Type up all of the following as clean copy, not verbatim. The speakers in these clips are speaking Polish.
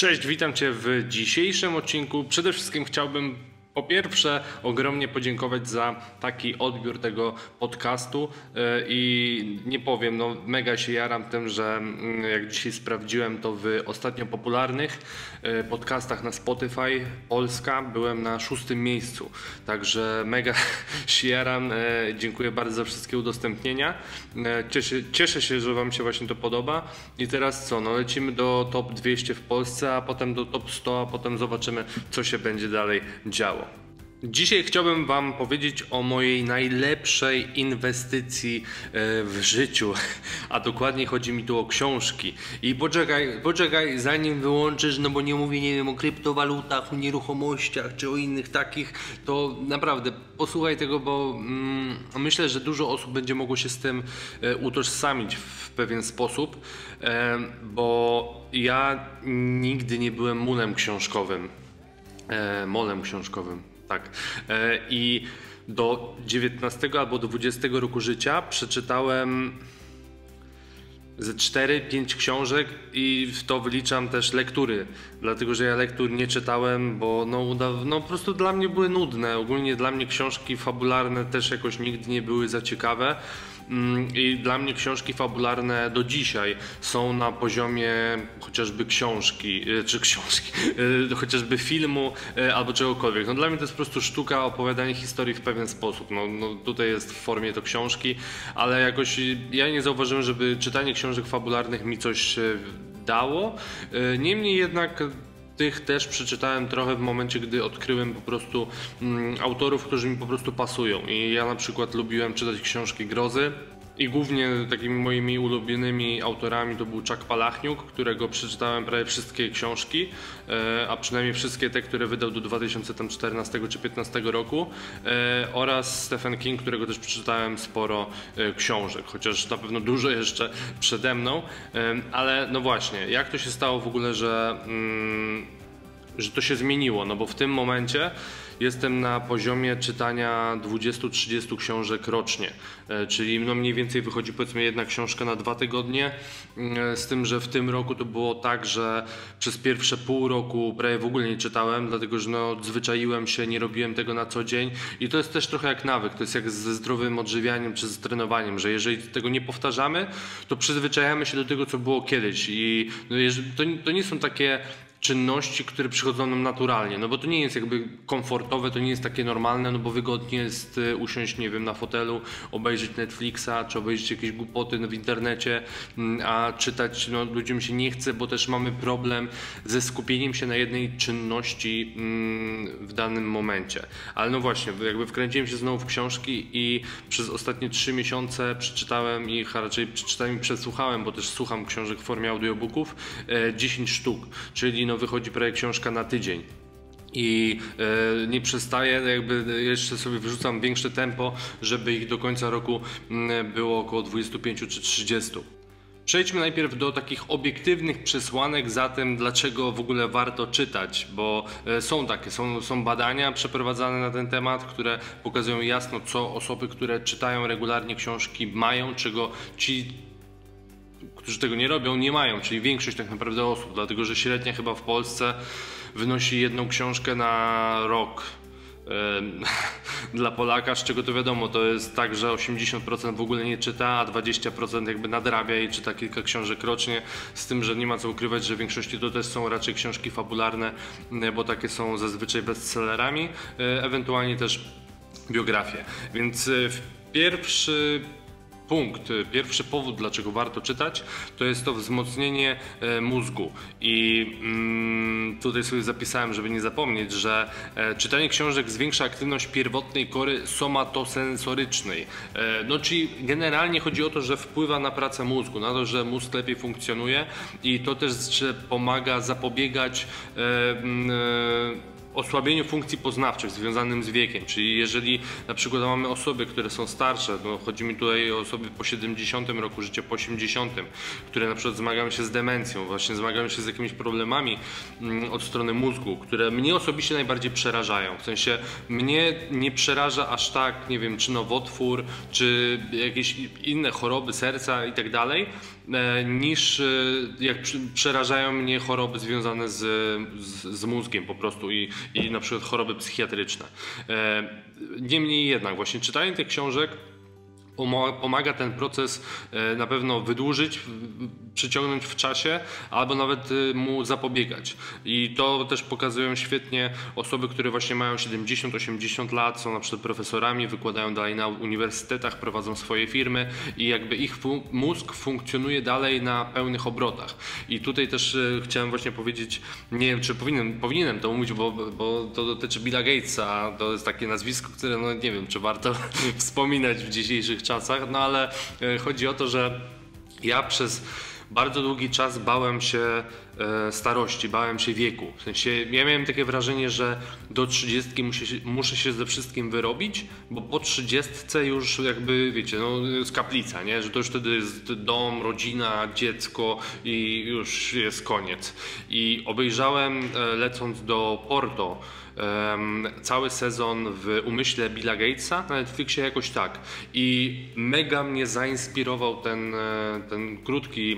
Cześć, witam Cię w dzisiejszym odcinku. Przede wszystkim chciałbym po pierwsze ogromnie podziękować za taki odbiór tego podcastu i nie powiem, no mega się jaram tym, że jak dzisiaj sprawdziłem to w ostatnio popularnych podcastach na Spotify Polska byłem na 6. miejscu, także mega się jaram, dziękuję bardzo za wszystkie udostępnienia, cieszę się, że Wam się właśnie to podoba i teraz co, no lecimy do top 200 w Polsce, a potem do top 100, a potem zobaczymy co się będzie dalej działo. Dzisiaj chciałbym Wam powiedzieć o mojej najlepszej inwestycji w życiu, a dokładnie chodzi mi tu o książki. I poczekaj, zanim wyłączysz, no bo nie mówię, nie wiem, o kryptowalutach, o nieruchomościach czy o innych takich, to naprawdę posłuchaj tego, bo myślę, że dużo osób będzie mogło się z tym utożsamić w pewien sposób, bo ja nigdy nie byłem molem książkowym, tak. I do 19 albo do 20 roku życia przeczytałem ze 4-5 książek i w to wyliczam też lektury, dlatego że ja lektur nie czytałem, bo no po prostu dla mnie były nudne. Ogólnie dla mnie książki fabularne też jakoś nigdy nie były za ciekawe. I dla mnie książki fabularne do dzisiaj są na poziomie chociażby chociażby filmu albo czegokolwiek. No dla mnie to jest po prostu sztuka opowiadania historii w pewien sposób. No tutaj jest w formie to książki, ale jakoś ja nie zauważyłem, żeby czytanie książek fabularnych mi coś dało. Niemniej jednak tych też przeczytałem trochę w momencie, gdy odkryłem po prostu autorów, którzy mi po prostu pasują. I ja na przykład lubiłem czytać książki grozy i głównie takimi moimi ulubionymi autorami to był Chuck Palahniuk, którego przeczytałem prawie wszystkie książki, a przynajmniej wszystkie te, które wydał do 2014 czy 2015 roku, oraz Stephen King, którego też przeczytałem sporo książek, chociaż na pewno dużo jeszcze przede mną, ale no właśnie, jak to się stało w ogóle, że to się zmieniło, no bo w tym momencie jestem na poziomie czytania 20-30 książek rocznie, czyli no mniej więcej wychodzi powiedzmy jedna książka na 2 tygodnie, z tym, że w tym roku to było tak, że przez pierwsze pół roku prawie w ogóle nie czytałem, dlatego że no odzwyczaiłem się, nie robiłem tego na co dzień i to jest też trochę jak nawyk, to jest jak ze zdrowym odżywianiem czy z trenowaniem, że jeżeli tego nie powtarzamy, to przyzwyczajamy się do tego, co było kiedyś i to nie są takie czynności, które przychodzą nam naturalnie, no bo to nie jest jakby komfortowe, to nie jest takie normalne, no bo wygodnie jest usiąść, nie wiem, na fotelu, obejrzeć Netflixa, czy obejrzeć jakieś głupoty w internecie, a czytać, no ludziom się nie chce, bo też mamy problem ze skupieniem się na jednej czynności w danym momencie. Ale no właśnie, jakby wkręciłem się znowu w książki i przez ostatnie 3 miesiące przeczytałem ich, a raczej przeczytałem i przesłuchałem, bo też słucham książek w formie audiobooków, 10 sztuk, czyli no wychodzi prawie książka na tydzień i nie przestaję, jakby jeszcze sobie wyrzucam większe tempo, żeby ich do końca roku było około 25 czy 30. Przejdźmy najpierw do takich obiektywnych przesłanek za tym, dlaczego w ogóle warto czytać, bo są takie, są badania przeprowadzane na ten temat, które pokazują jasno, co osoby, które czytają regularnie książki mają, czego ci, którzy tego nie robią, nie mają, czyli większość tak naprawdę osób, dlatego że średnia chyba w Polsce wynosi 1 książkę na rok dla Polaka, z czego to wiadomo, to jest tak, że 80% w ogóle nie czyta, a 20% jakby nadrabia i czyta kilka książek rocznie, z tym, że nie ma co ukrywać, że w większości to też są raczej książki fabularne, bo takie są zazwyczaj bestsellerami, ewentualnie też biografie, więc Pierwszy powód, dlaczego warto czytać, to jest to wzmocnienie mózgu i tutaj sobie zapisałem, żeby nie zapomnieć, że czytanie książek zwiększa aktywność pierwotnej kory somatosensorycznej. No czyli generalnie chodzi o to, że wpływa na pracę mózgu, na to, że mózg lepiej funkcjonuje i to też pomaga zapobiegać osłabieniu funkcji poznawczych związanym z wiekiem, czyli jeżeli na przykład mamy osoby, które są starsze, no chodzi mi tutaj o osoby po 70 roku życia, po 80, które na przykład zmagają się z demencją, właśnie zmagają się z jakimiś problemami od strony mózgu, które mnie osobiście najbardziej przerażają, w sensie mnie nie przeraża aż tak, nie wiem, czy nowotwór, czy jakieś inne choroby serca i tak dalej, niż jak przerażają mnie choroby związane z mózgiem po prostu i na przykład choroby psychiatryczne. Niemniej jednak właśnie czytanie tych książek pomaga ten proces na pewno wydłużyć, przyciągnąć w czasie albo nawet mu zapobiegać. I to też pokazują świetnie osoby, które właśnie mają 70-80 lat, są na przykład profesorami, wykładają dalej na uniwersytetach, prowadzą swoje firmy i jakby ich mózg funkcjonuje dalej na pełnych obrotach. I tutaj też chciałem właśnie powiedzieć, nie wiem czy powinienem to mówić, bo to dotyczy Billa Gatesa, to jest takie nazwisko, które no nie wiem czy warto wspominać w dzisiejszych czasach, no ale chodzi o to, że ja przez bardzo długi czas bałem się starości, bałem się wieku. W sensie ja miałem takie wrażenie, że do 30 muszę się ze wszystkim wyrobić, bo po 30 już jakby, wiecie, no jest kaplica, nie? Że to już wtedy jest dom, rodzina, dziecko i już jest koniec. I obejrzałem, lecąc do Porto, cały sezon w Umyśle Billa Gatesa na Netflixie jakoś tak i mega mnie zainspirował ten krótki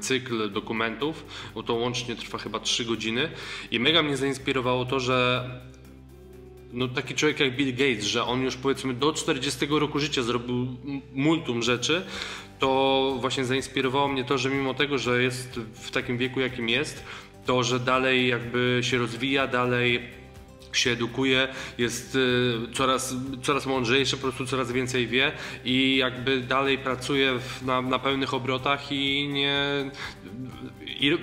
cykl dokumentów, bo to łącznie trwa chyba 3 godziny i mega mnie zainspirowało to, że no taki człowiek jak Bill Gates, że on już powiedzmy do 40 roku życia zrobił multum rzeczy, to właśnie zainspirowało mnie to, że mimo tego, że jest w takim wieku jakim jest, to, że dalej jakby się rozwija, dalej się edukuje, jest coraz mądrzejszy, po prostu coraz więcej wie i jakby dalej pracuje na pełnych obrotach i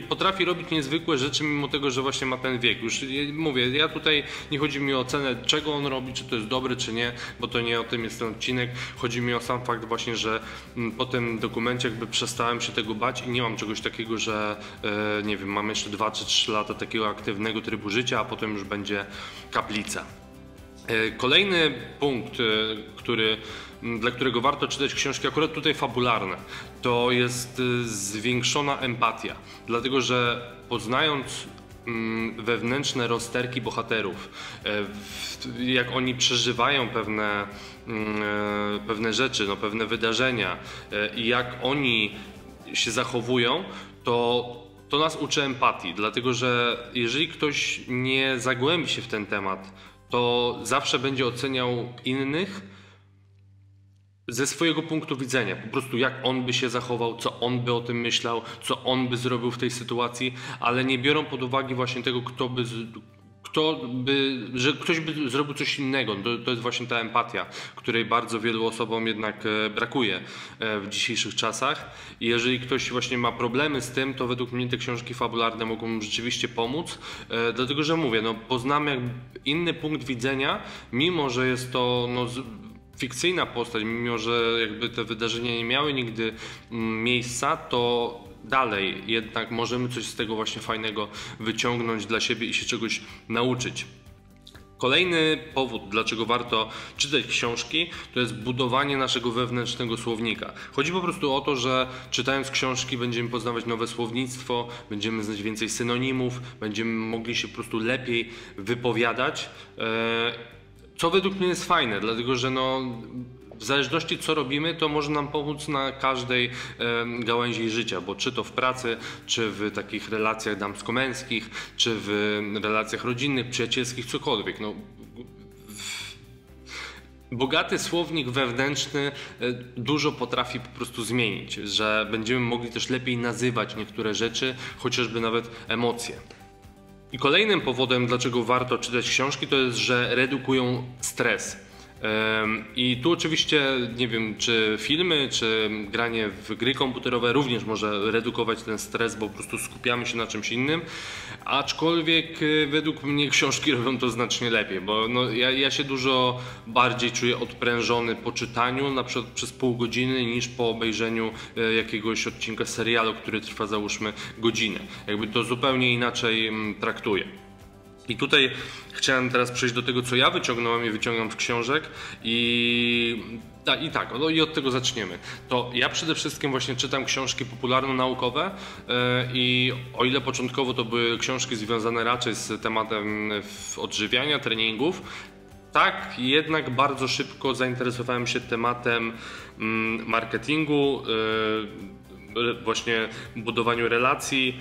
potrafi robić niezwykłe rzeczy mimo tego, że właśnie ma ten wiek. Już mówię, ja tutaj nie chodzi mi o ocenę, czego on robi, czy to jest dobre, czy nie, bo to nie o tym jest ten odcinek. Chodzi mi o sam fakt właśnie, że po tym dokumencie jakby przestałem się tego bać i nie mam czegoś takiego, że nie wiem, mam jeszcze 2 czy 3 lata takiego aktywnego trybu życia, a potem już będzie kaplica. Kolejny punkt, dla którego warto czytać książki, akurat tutaj fabularne, to jest zwiększona empatia. Dlatego, że poznając wewnętrzne rozterki bohaterów, jak oni przeżywają pewne rzeczy, no, pewne wydarzenia i jak oni się zachowują, to nas uczy empatii, dlatego że jeżeli ktoś nie zagłębi się w ten temat, to zawsze będzie oceniał innych ze swojego punktu widzenia. Po prostu jak on by się zachował, co on by o tym myślał, co on by zrobił w tej sytuacji, ale nie biorą pod uwagę właśnie tego, że ktoś by zrobił coś innego. To jest właśnie ta empatia, której bardzo wielu osobom jednak brakuje w dzisiejszych czasach. I jeżeli ktoś właśnie ma problemy z tym, to według mnie te książki fabularne mogą rzeczywiście pomóc. Dlatego, że mówię, no, poznamy jakby inny punkt widzenia, mimo że jest to no, fikcyjna postać, mimo że jakby te wydarzenia nie miały nigdy miejsca, to dalej jednak możemy coś z tego właśnie fajnego wyciągnąć dla siebie i się czegoś nauczyć. Kolejny powód, dlaczego warto czytać książki, to jest budowanie naszego wewnętrznego słownika. Chodzi po prostu o to, że czytając książki będziemy poznawać nowe słownictwo, będziemy znać więcej synonimów, będziemy mogli się po prostu lepiej wypowiadać, co według mnie jest fajne, dlatego że no, w zależności co robimy, to może nam pomóc na każdej gałęzi życia, bo czy to w pracy, czy w takich relacjach damsko-męskich, czy w relacjach rodzinnych, przyjacielskich, cokolwiek. No, bogaty słownik wewnętrzny dużo potrafi po prostu zmienić, że będziemy mogli też lepiej nazywać niektóre rzeczy, chociażby nawet emocje. I kolejnym powodem, dlaczego warto czytać książki, to jest, że redukują stres. I tu oczywiście, nie wiem, czy filmy, czy granie w gry komputerowe również może redukować ten stres, bo po prostu skupiamy się na czymś innym, aczkolwiek według mnie książki robią to znacznie lepiej, bo no, ja się dużo bardziej czuję odprężony po czytaniu, na przykład przez pół godziny, niż po obejrzeniu jakiegoś odcinka serialu, który trwa załóżmy godzinę. Jakby to zupełnie inaczej traktuję. I tutaj chciałem teraz przejść do tego, co ja wyciągnąłem i wyciągam z książek i tak, no i od tego zaczniemy. To ja przede wszystkim właśnie czytam książki popularno-naukowe i o ile początkowo to były książki związane raczej z tematem odżywiania, treningów, tak jednak bardzo szybko zainteresowałem się tematem marketingu, właśnie budowaniu relacji,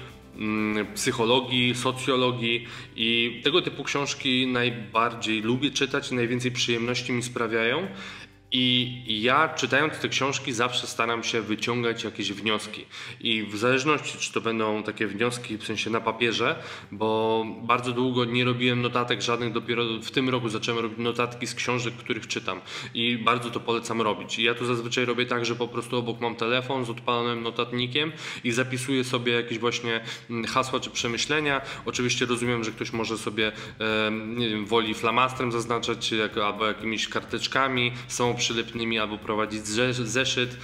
psychologii, socjologii i tego typu książki najbardziej lubię czytać, najwięcej przyjemności mi sprawiają i ja czytając te książki zawsze staram się wyciągać jakieś wnioski i w zależności czy to będą takie wnioski w sensie na papierze, bo bardzo długo nie robiłem notatek żadnych, dopiero w tym roku zacząłem robić notatki z książek, których czytam i bardzo to polecam robić. I ja tu zazwyczaj robię tak, że po prostu obok mam telefon z odpalonym notatnikiem i zapisuję sobie jakieś właśnie hasła czy przemyślenia. Oczywiście rozumiem, że ktoś może sobie nie wiem, woli flamastrem zaznaczać albo jakimiś karteczkami, są przylepnymi albo prowadzić zeszyt.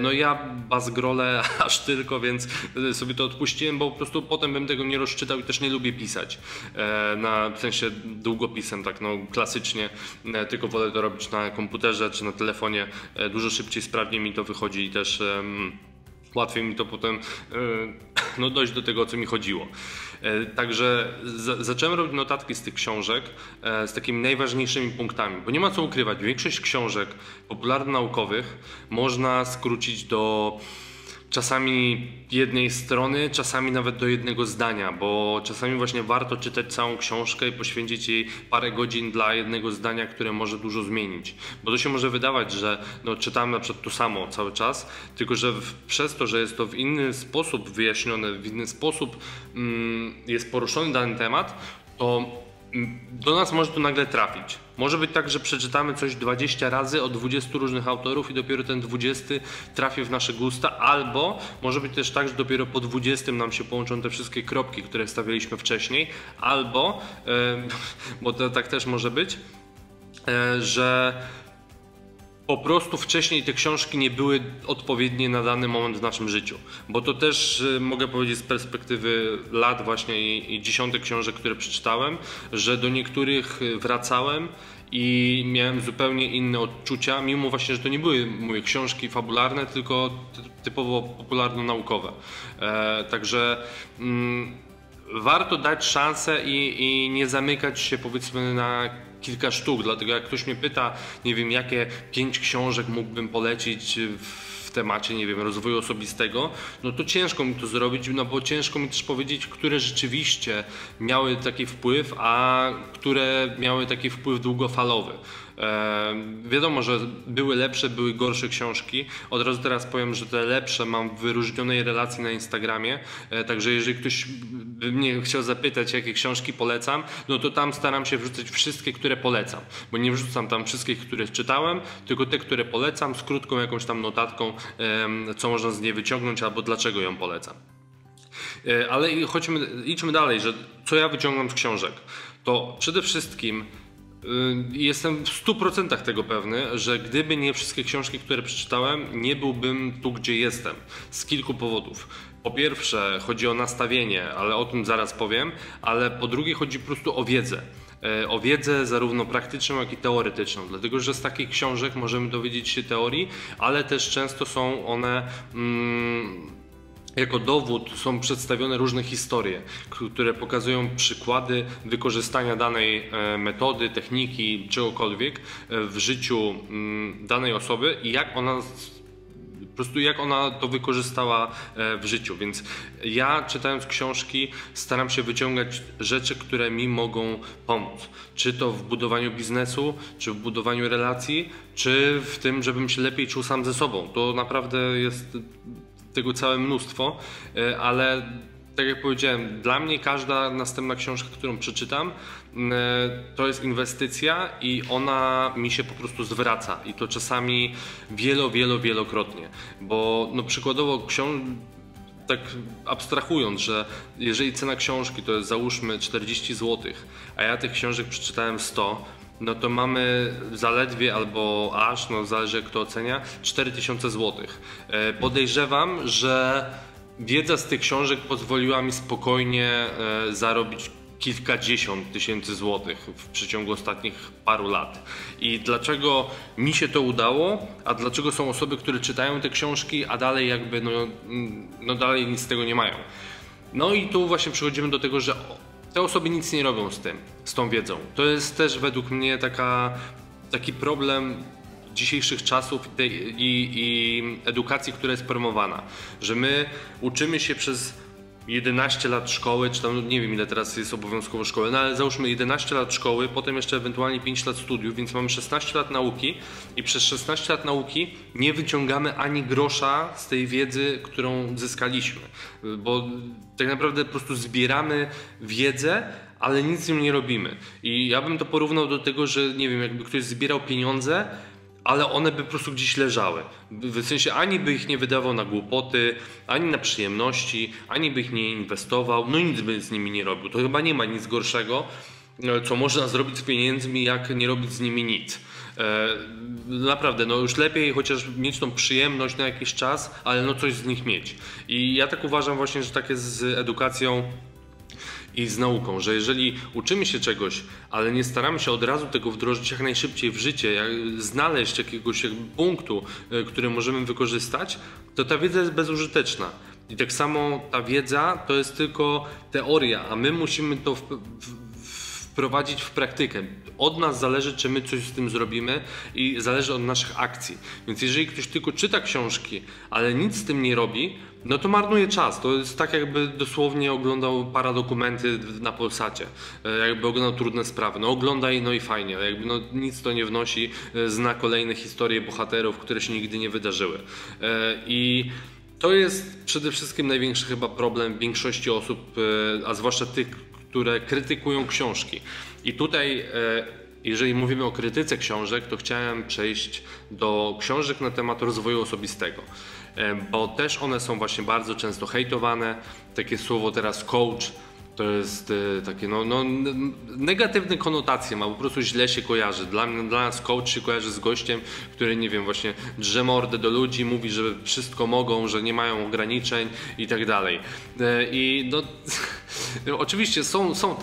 No ja bazgrolę aż tylko, więc sobie to odpuściłem, bo po prostu potem bym tego nie rozczytał i też nie lubię pisać. W sensie długopisem, tak no klasycznie, tylko wolę to robić na komputerze czy na telefonie. Dużo szybciej, sprawniej mi to wychodzi i też łatwiej mi to potem no, dojść do tego, o co mi chodziło. Także zacząłem robić notatki z tych książek z takimi najważniejszymi punktami, bo nie ma co ukrywać, większość książek popularno-naukowych można skrócić do czasami jednej strony, czasami nawet do jednego zdania, bo czasami właśnie warto czytać całą książkę i poświęcić jej parę godzin dla jednego zdania, które może dużo zmienić. Bo to się może wydawać, że no, czytamy na przykład to samo cały czas, tylko że przez to, że jest to w inny sposób wyjaśnione, w inny sposób jest poruszony dany temat, to do nas może to nagle trafić. Może być tak, że przeczytamy coś 20 razy od 20 różnych autorów i dopiero ten 20 trafi w nasze gusta, albo może być też tak, że dopiero po 20 nam się połączą te wszystkie kropki, które stawialiśmy wcześniej, albo, bo to tak też może być, że po prostu wcześniej te książki nie były odpowiednie na dany moment w naszym życiu. Bo to też mogę powiedzieć z perspektywy lat właśnie i dziesiątek książek, które przeczytałem, że do niektórych wracałem i miałem zupełnie inne odczucia, mimo właśnie, że to nie były moje książki fabularne, tylko typowo popularno-naukowe. Także warto dać szansę i nie zamykać się powiedzmy na kilka sztuk, dlatego jak ktoś mnie pyta, nie wiem, jakie 5 książek mógłbym polecić w temacie, nie wiem, rozwoju osobistego, no to ciężko mi to zrobić, no bo ciężko mi też powiedzieć, które rzeczywiście miały taki wpływ, a które miały taki wpływ długofalowy. Wiadomo, że były lepsze, były gorsze książki. Od razu teraz powiem, że te lepsze mam w wyróżnionej relacji na Instagramie, także jeżeli ktoś by mnie chciał zapytać, jakie książki polecam, no to tam staram się wrzucać wszystkie, które polecam, bo nie wrzucam tam wszystkich, które czytałem, tylko te, które polecam z krótką jakąś tam notatką, co można z niej wyciągnąć albo dlaczego ją polecam. Ale idźmy dalej, że co ja wyciągam z książek, to przede wszystkim jestem w 100% tego pewny, że gdyby nie wszystkie książki, które przeczytałem, nie byłbym tu, gdzie jestem. Z kilku powodów. Po pierwsze, chodzi o nastawienie, ale o tym zaraz powiem, ale po drugie chodzi po prostu o wiedzę. O wiedzę zarówno praktyczną, jak i teoretyczną, dlatego że z takich książek możemy dowiedzieć się teorii, ale też często są one jako dowód są przedstawione różne historie, które pokazują przykłady wykorzystania danej metody, techniki, czegokolwiek w życiu danej osoby i jak ona to wykorzystała w życiu. Więc ja czytając książki staram się wyciągać rzeczy, które mi mogą pomóc. Czy to w budowaniu biznesu, czy w budowaniu relacji, czy w tym, żebym się lepiej czuł sam ze sobą. To naprawdę jest tego całe mnóstwo, ale tak jak powiedziałem, dla mnie każda następna książka, którą przeczytam, to jest inwestycja i ona mi się po prostu zwraca i to czasami wielokrotnie, bo no przykładowo tak abstrahując, że jeżeli cena książki to jest załóżmy 40 zł, a ja tych książek przeczytałem 100, no to mamy zaledwie albo aż, no zależy jak to ocenia, 4000 zł. Podejrzewam, że wiedza z tych książek pozwoliła mi spokojnie zarobić kilkadziesiąt tysięcy złotych w przeciągu ostatnich paru lat. I dlaczego mi się to udało, a dlaczego są osoby, które czytają te książki, a dalej jakby dalej nic z tego nie mają. No i tu właśnie przechodzimy do tego, że te osoby nic nie robią z tą wiedzą. To jest też według mnie taki problem dzisiejszych czasów i edukacji, która jest promowana. Że my uczymy się przez 11 lat szkoły, czy tam nie wiem ile teraz jest obowiązkowo szkoły, no ale załóżmy 11 lat szkoły, potem jeszcze ewentualnie 5 lat studiów, więc mamy 16 lat nauki i przez 16 lat nauki nie wyciągamy ani grosza z tej wiedzy, którą zyskaliśmy, bo tak naprawdę po prostu zbieramy wiedzę, ale nic z nią nie robimy. I ja bym to porównał do tego, że nie wiem, jakby ktoś zbierał pieniądze, ale one by po prostu gdzieś leżały. W sensie ani by ich nie wydawał na głupoty, ani na przyjemności, ani by ich nie inwestował, no nic by z nimi nie robił. To chyba nie ma nic gorszego, co można zrobić z pieniędzmi, jak nie robić z nimi nic. Naprawdę, no już lepiej chociaż mieć tą przyjemność na jakiś czas, ale no coś z nich mieć. I ja tak uważam właśnie, że tak jest z edukacją i z nauką, że jeżeli uczymy się czegoś, ale nie staramy się od razu tego wdrożyć jak najszybciej w życie, znaleźć jakiegoś punktu, który możemy wykorzystać, to ta wiedza jest bezużyteczna. I tak samo ta wiedza to jest tylko teoria, a my musimy to wprowadzić w praktykę. Od nas zależy, czy my coś z tym zrobimy i zależy od naszych akcji. Więc jeżeli ktoś tylko czyta książki, ale nic z tym nie robi, no to marnuje czas. To jest tak, jakby dosłownie oglądał paradokumenty na Polsacie. Jakby oglądał Trudne sprawy. No oglądaj, no i fajnie. Jakby no, nic to nie wnosi. Zna kolejne historie bohaterów, które się nigdy nie wydarzyły. I to jest przede wszystkim największy chyba problem większości osób, a zwłaszcza tych, które krytykują książki. I tutaj, jeżeli mówimy o krytyce książek, to chciałem przejść do książek na temat rozwoju osobistego, bo też one są właśnie bardzo często hejtowane. Takie słowo teraz coach to jest takie no, negatywne konotacje ma, po prostu źle się kojarzy. Dla nas coach się kojarzy z gościem, który nie wiem, właśnie drze mordę do ludzi, mówi, że wszystko mogą, że nie mają ograniczeń i tak dalej. I no, oczywiście są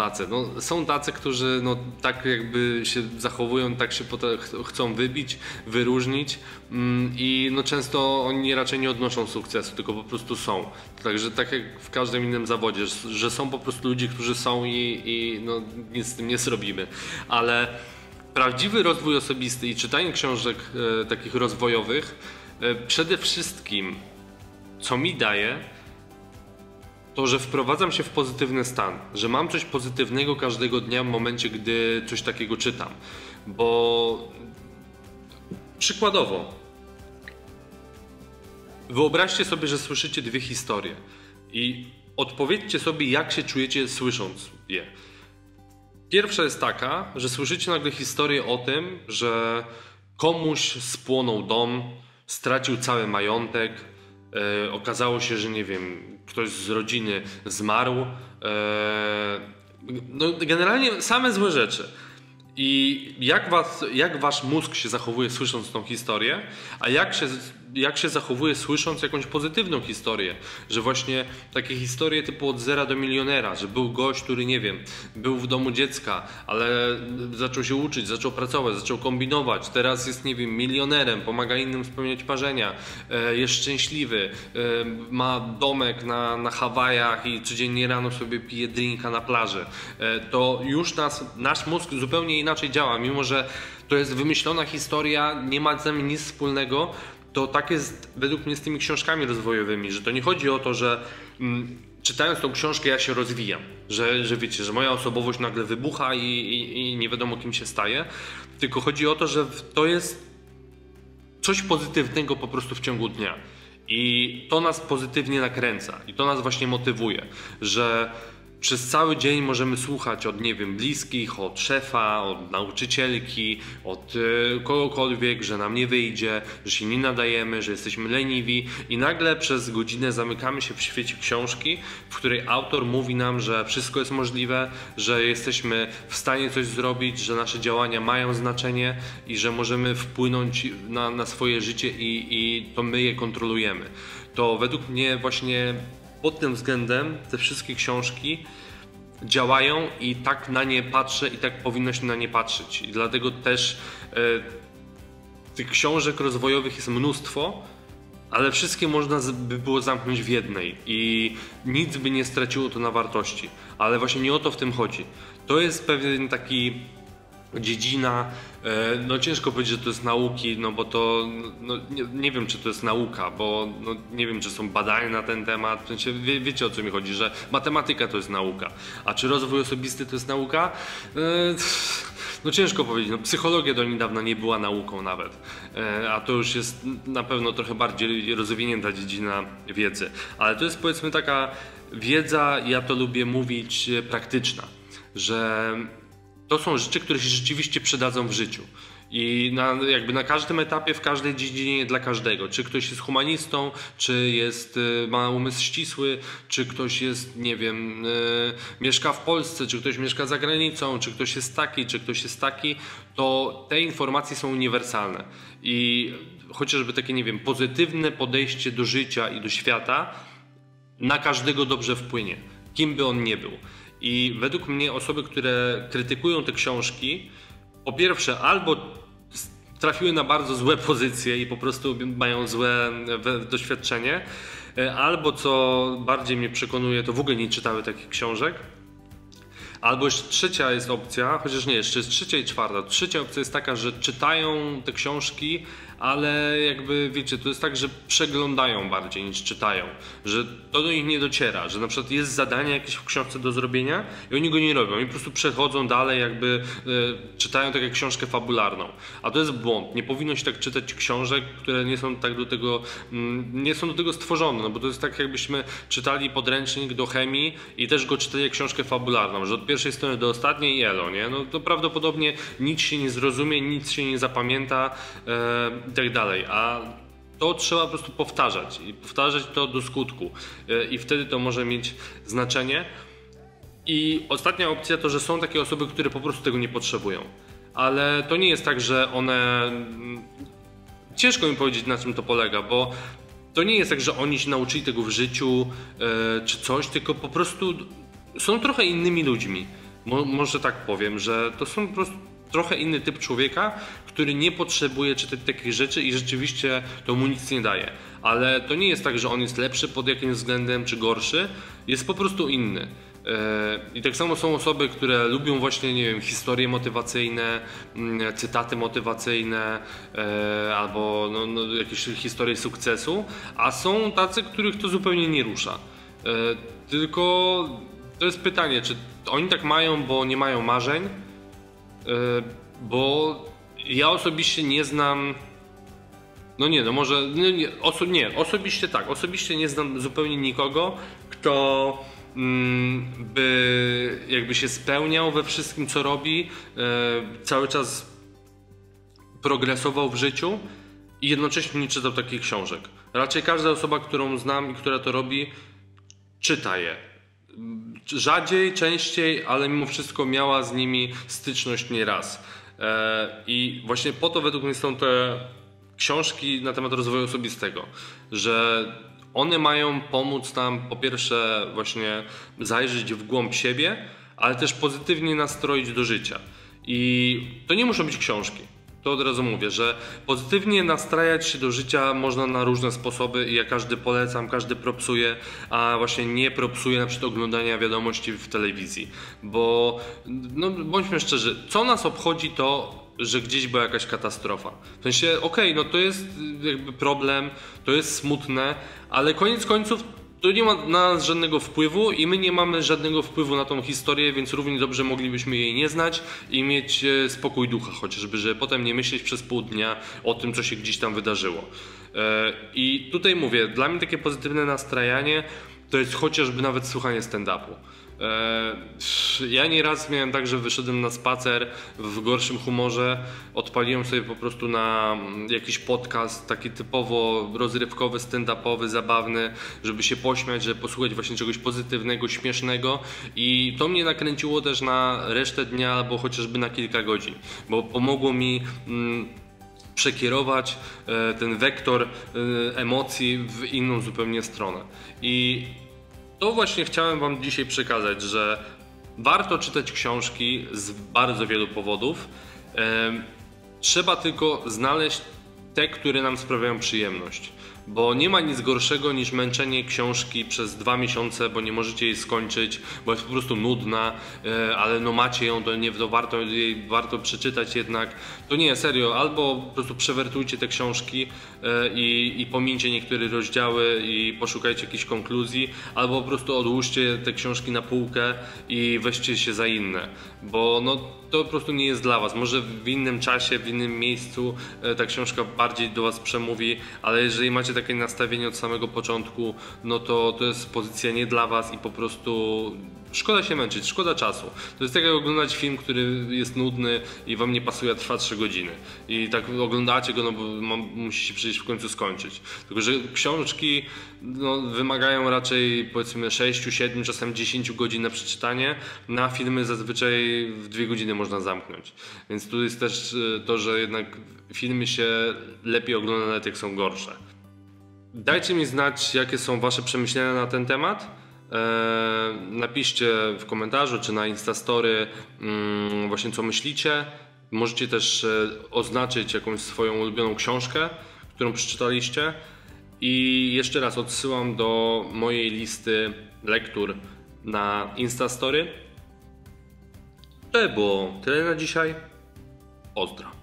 tacy, którzy no, tak jakby się zachowują, tak się chcą wybić, wyróżnić i no, często oni raczej nie odnoszą sukcesu, tylko po prostu są. Także tak jak w każdym innym zawodzie, że są po prostu ludzie, którzy są i no, nic z tym nie zrobimy. Ale prawdziwy rozwój osobisty i czytanie książek takich rozwojowych przede wszystkim, co mi daje, to, że wprowadzam się w pozytywny stan, że mam coś pozytywnego każdego dnia w momencie, gdy coś takiego czytam. Bo przykładowo, wyobraźcie sobie, że słyszycie dwie historie i odpowiedzcie sobie, jak się czujecie słysząc je. Pierwsza jest taka, że słyszycie nagle historię o tym, że komuś spłonął dom, stracił cały majątek, okazało się, że nie wiem, ktoś z rodziny zmarł. No, generalnie same złe rzeczy. I jak wasz mózg się zachowuje słysząc tą historię, a jak się zachowuje słysząc jakąś pozytywną historię, że właśnie takie historie typu od zera do milionera, że był gość, który nie wiem, był w domu dziecka, ale zaczął się uczyć, zaczął pracować, zaczął kombinować, teraz jest nie wiem, milionerem, pomaga innym spełniać marzenia, jest szczęśliwy, ma domek na Hawajach i codziennie rano sobie pije drinka na plaży, to już nasz mózg zupełnie inaczej działa, mimo że to jest wymyślona historia, nie ma z nami nic wspólnego. To tak jest według mnie z tymi książkami rozwojowymi, że to nie chodzi o to, że czytając tą książkę ja się rozwijam, że wiecie, że moja osobowość nagle wybucha i nie wiadomo kim się staje, tylko chodzi o to, że to jest coś pozytywnego po prostu w ciągu dnia i to nas pozytywnie nakręca i to nas właśnie motywuje, że przez cały dzień możemy słuchać od, nie wiem, bliskich, od szefa, od nauczycielki, od kogokolwiek, że nam nie wyjdzie, że się nie nadajemy, że jesteśmy leniwi i nagle przez godzinę zamykamy się w świecie książki, w której autor mówi nam, że wszystko jest możliwe, że jesteśmy w stanie coś zrobić, że nasze działania mają znaczenie i że możemy wpłynąć na swoje życie i to my je kontrolujemy. To według mnie właśnie pod tym względem te wszystkie książki działają i tak na nie patrzę i tak powinno się na nie patrzeć. I dlatego też tych książek rozwojowych jest mnóstwo, ale wszystkie można by było zamknąć w jednej i nic by nie straciło to na wartości. Ale właśnie nie o to w tym chodzi. To jest pewien taki dziedzina, no ciężko powiedzieć, że to jest nauki, no bo to, no, nie wiem, czy to jest nauka, bo no, nie wiem, czy są badania na ten temat, w sensie wiecie, o co mi chodzi, że matematyka to jest nauka, a czy rozwój osobisty to jest nauka? No ciężko powiedzieć, no, psychologia do niedawna nie była nauką nawet, a to już jest na pewno trochę bardziej rozwinięta dziedzina wiedzy, ale to jest, powiedzmy, taka wiedza, ja to lubię mówić, praktyczna, że to są rzeczy, które się rzeczywiście przydadzą w życiu i jakby na każdym etapie, w każdej dziedzinie, dla każdego. Czy ktoś jest humanistą, czy jest, ma umysł ścisły, czy ktoś jest, nie wiem, mieszka w Polsce, czy ktoś mieszka za granicą, czy ktoś jest taki, to te informacje są uniwersalne i chociażby takie, nie wiem, pozytywne podejście do życia i do świata na każdego dobrze wpłynie, kim by on nie był. I według mnie osoby, które krytykują te książki, po pierwsze albo trafiły na bardzo złe pozycje i po prostu mają złe doświadczenie, albo, co bardziej mnie przekonuje, to w ogóle nie czytały takich książek, albo jeszcze trzecia jest opcja, chociaż nie, jeszcze jest trzecia i czwarta. Trzecia opcja jest taka, że czytają te książki, ale jakby, wiecie, to jest tak, że przeglądają bardziej niż czytają, że to do nich nie dociera, że na przykład jest zadanie jakieś w książce do zrobienia i oni go nie robią, oni po prostu przechodzą dalej, jakby czytają tak jak książkę fabularną, a to jest błąd. Nie powinno się tak czytać książek, które nie są tak do tego, stworzone, no bo to jest tak, jakbyśmy czytali podręcznik do chemii i też go czytali jak książkę fabularną, że od pierwszej strony do ostatniej i elo, nie? No to prawdopodobnie nic się nie zrozumie, nic się nie zapamięta, i tak dalej, a to trzeba po prostu powtarzać i powtarzać to do skutku i wtedy to może mieć znaczenie. I ostatnia opcja to, że są takie osoby, które po prostu tego nie potrzebują, ale to nie jest tak, że one... Ciężko mi powiedzieć, na czym to polega, bo to nie jest tak, że oni się nauczyli tego w życiu czy coś, tylko po prostu są trochę innymi ludźmi. Może tak powiem, że to są po prostu trochę inny typ człowieka, który nie potrzebuje czytać takich rzeczy i rzeczywiście to mu nic nie daje. Ale to nie jest tak, że on jest lepszy pod jakimś względem czy gorszy, jest po prostu inny. I tak samo są osoby, które lubią właśnie, nie wiem, historie motywacyjne, cytaty motywacyjne albo jakieś historie sukcesu, a są tacy, których to zupełnie nie rusza. Tylko to jest pytanie, czy oni tak mają, bo nie mają marzeń? Bo ja osobiście nie znam, no nie, no może, no nie, osobiście tak, osobiście nie znam zupełnie nikogo, kto by jakby się spełniał we wszystkim, co robi, cały czas progresował w życiu i jednocześnie nie czytał takich książek. Raczej każda osoba, którą znam i która to robi, czyta je. Rzadziej, częściej, ale mimo wszystko miała z nimi styczność nieraz. I właśnie po to według mnie są te książki na temat rozwoju osobistego, że one mają pomóc nam po pierwsze właśnie zajrzeć w głąb siebie, ale też pozytywnie nastroić do życia. I to nie muszą być książki. To od razu mówię, że pozytywnie nastrajać się do życia można na różne sposoby i ja każdy polecam, każdy propsuje, a właśnie nie propsuje na przykład oglądania wiadomości w telewizji, bo no, bądźmy szczerzy, co nas obchodzi to, że gdzieś była jakaś katastrofa. W sensie, okej, no to jest jakby problem, to jest smutne, ale koniec końców to nie ma na nas żadnego wpływu i my nie mamy żadnego wpływu na tą historię, więc równie dobrze moglibyśmy jej nie znać i mieć spokój ducha chociażby, żeby potem nie myśleć przez pół dnia o tym, co się gdzieś tam wydarzyło. I tutaj mówię, dla mnie takie pozytywne nastrajanie to jest chociażby nawet słuchanie stand-upu. Ja nieraz miałem tak, że wyszedłem na spacer w gorszym humorze, odpaliłem sobie po prostu na jakiś podcast taki typowo rozrywkowy, stand-upowy, zabawny, żeby się pośmiać, żeby posłuchać właśnie czegoś pozytywnego, śmiesznego i to mnie nakręciło też na resztę dnia albo chociażby na kilka godzin, bo pomogło mi przekierować ten wektor emocji w inną zupełnie stronę. I to właśnie chciałem wam dzisiaj przekazać, że warto czytać książki z bardzo wielu powodów. Trzeba tylko znaleźć te, które nam sprawiają przyjemność. bo nie ma nic gorszego niż męczenie książki przez 2 miesiące, bo nie możecie jej skończyć, bo jest po prostu nudna, ale no macie ją, to nie to warto przeczytać jednak. To nie, serio, albo po prostu przewertujcie te książki i pomińcie niektóre rozdziały i poszukajcie jakichś konkluzji, albo po prostu odłóżcie te książki na półkę i weźcie się za inne, bo no to po prostu nie jest dla was. Może w innym czasie, w innym miejscu ta książka bardziej do was przemówi, ale jeżeli macie takie nastawienie od samego początku, no to jest pozycja nie dla was i po prostu szkoda się męczyć, szkoda czasu. To jest tak jak oglądać film, który jest nudny i wam nie pasuje, a trwa 3 godziny. I tak oglądacie go, no bo musicie przecież w końcu skończyć. Tylko że książki no, wymagają raczej powiedzmy 6, 7, czasem 10 godzin na przeczytanie. Na filmy zazwyczaj w 2 godziny można zamknąć. Więc tu jest też to, że jednak filmy się lepiej ogląda, nawet jak są gorsze. Dajcie mi znać, jakie są wasze przemyślenia na ten temat. Napiszcie w komentarzu czy na Instastory właśnie co myślicie. Możecie też oznaczyć jakąś swoją ulubioną książkę, którą przeczytaliście. I jeszcze raz odsyłam do mojej listy lektur na Instastory. To było tyle na dzisiaj. Pozdro.